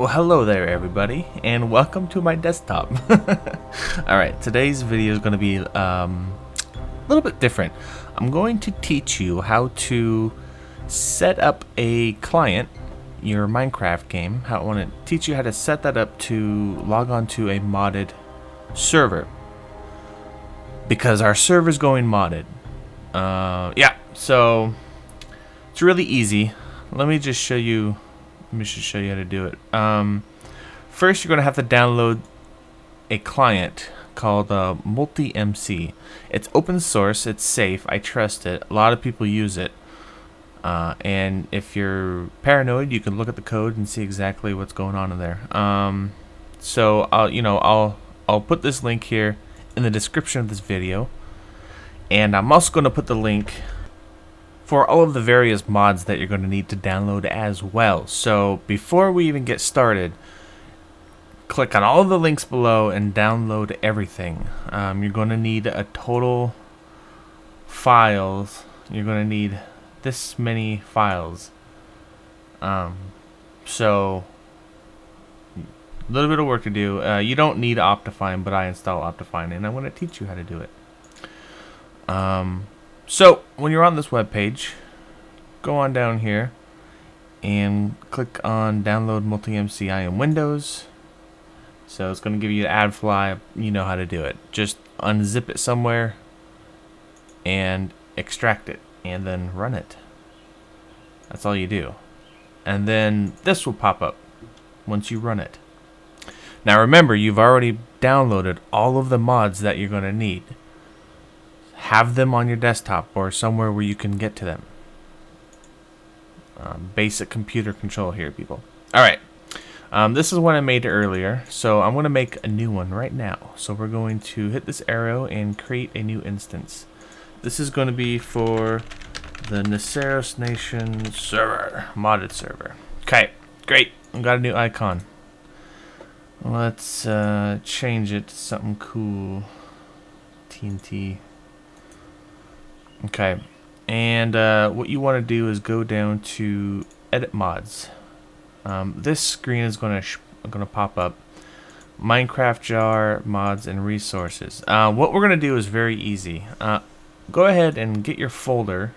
Well, hello there everybody, and welcome to my desktop. Alright, today's video is going to be a little bit different. I'm going to teach you how to set up a client, your Minecraft game. I want to teach you how to set that up to log on to a modded server. Because our server's going modded. Yeah, so it's really easy. Let me just show you how to do it. First, you're going to have to download a client called MultiMC. It's open source. It's safe. I trust it. A lot of people use it. And if you're paranoid, you can look at the code and see exactly what's going on in there. So I'll put this link here in the description of this video, and I'm also going to put the link for all of the various mods that you're going to need to download as well. So before we even get started, click on all of the links below and download everything. You're going to need a total files. You're going to need this many files. So a little bit of work to do. You don't need Optifine, but I install Optifine, and I want to teach you how to do it. So when you're on this web page, go on down here and click on download MultiMC. I am Windows, so it's going to give you an AdFly. You know how to do it. Just unzip it somewhere and extract it, and then run it. That's all you do, and then this will pop up once you run it. Now remember, you've already downloaded all of the mods that you're going to need. Have them on your desktop or somewhere where you can get to them. Basic computer control here, people. Alright, this is one I made earlier, so I'm going to make a new one right now. So we're going to hit this arrow and create a new instance. This is going to be for the Neceros Nation server, modded server. Okay, great. I've got a new icon. Let's change it to something cool. TNT. Okay, and what you want to do is go down to edit mods. This screen is going to pop up. Minecraft jar, mods, and resources. What we're going to do is very easy. Go ahead and get your folder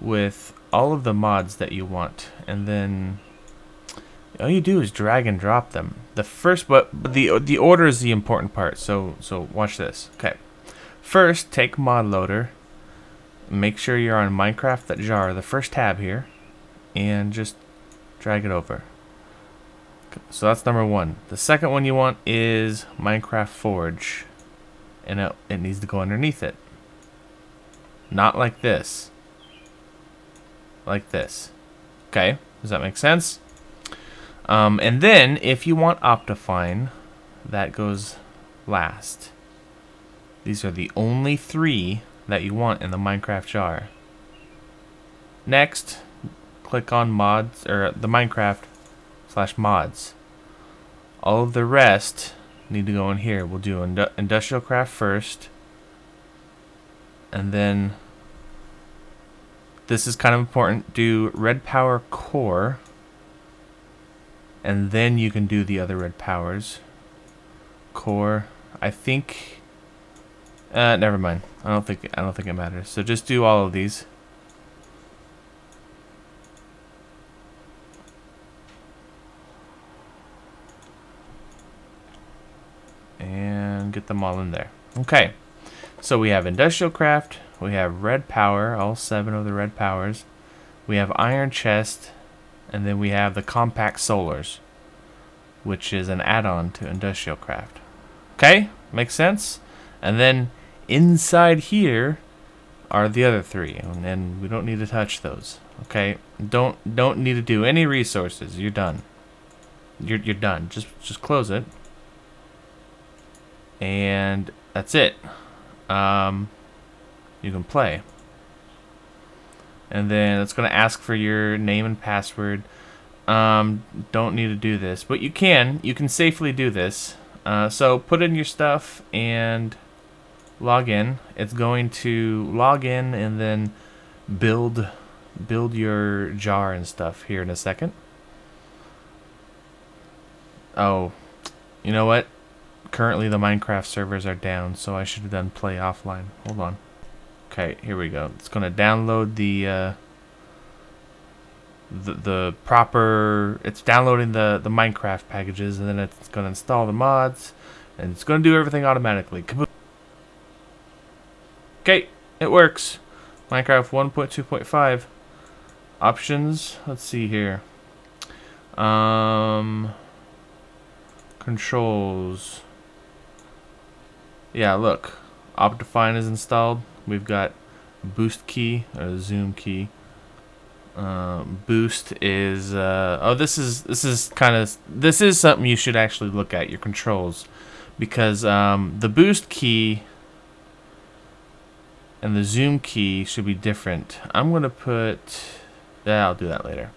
with all of the mods that you want, and then all you do is drag and drop them. The first, but the order is the important part. So watch this. Okay, first take mod loader. Make sure you're on Minecraft, that jar, the first tab here, and just drag it over. So that's number one. The second one you want is Minecraft Forge, and it needs to go underneath it. Not like this. Like this. Okay, does that make sense? And then, if you want Optifine, that goes last. These are the only three that you want in the Minecraft jar. Next, click on mods, or the Minecraft/mods. All of the rest need to go in here. We'll do IndustrialCraft first, and then this is kind of important. Do RedPower core, and then you can do the other RedPowers. Core, I think. Never mind. I don't think it matters. So just do all of these. And get them all in there. Okay. So we have IndustrialCraft, we have Red Power, all 7 of the Red Powers. We have Iron Chest, and then we have the Compact Solars, which is an add-on to IndustrialCraft. Okay? Makes sense? And then inside here are the other three, and we don't need to touch those. Okay, don't need to do any resources. You're done. You're done. Just close it, and that's it. You can play, and then it's going to ask for your name and password. Don't need to do this, but you can safely do this. So put in your stuff and log in. It's going to log in and then build your jar and stuff here in a second. Oh, you know what? Currently the Minecraft servers are down, so I should have done play offline. Hold on. Okay, here we go. It's going to download the proper... It's downloading the Minecraft packages, and then it's going to install the mods, and it's going to do everything automatically. Kaboom. Okay, it works. Minecraft 1.2.5. Options. Let's see here. Controls. Yeah, look. Optifine is installed. We've got boost key, or zoom key. Boost is oh, this is something you should actually look at, your controls, because the boost key and the zoom key should be different. I'm gonna put, yeah, I'll do that later.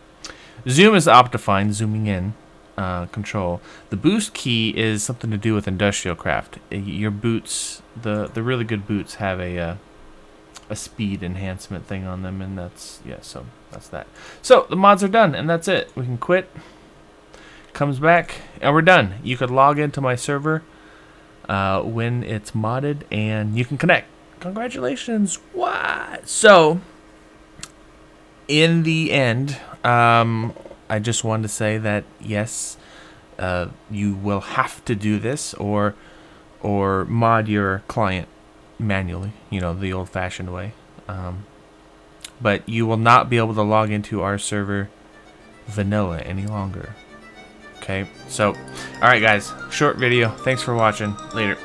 Zoom is Optifine, zooming in control. The boost key is something to do with IndustrialCraft. Your boots, the really good boots have a speed enhancement thing on them, and that's, yeah, so that's that. So the mods are done, and that's it. We can quit, comes back, and we're done. You could log into my server when it's modded, and you can connect. Congratulations. What? So in the end, I just wanted to say that yes, you will have to do this or mod your client manually, you know, the old-fashioned way, but you will not be able to log into our server vanilla any longer. Okay, so all right guys, short video, thanks for watching, later.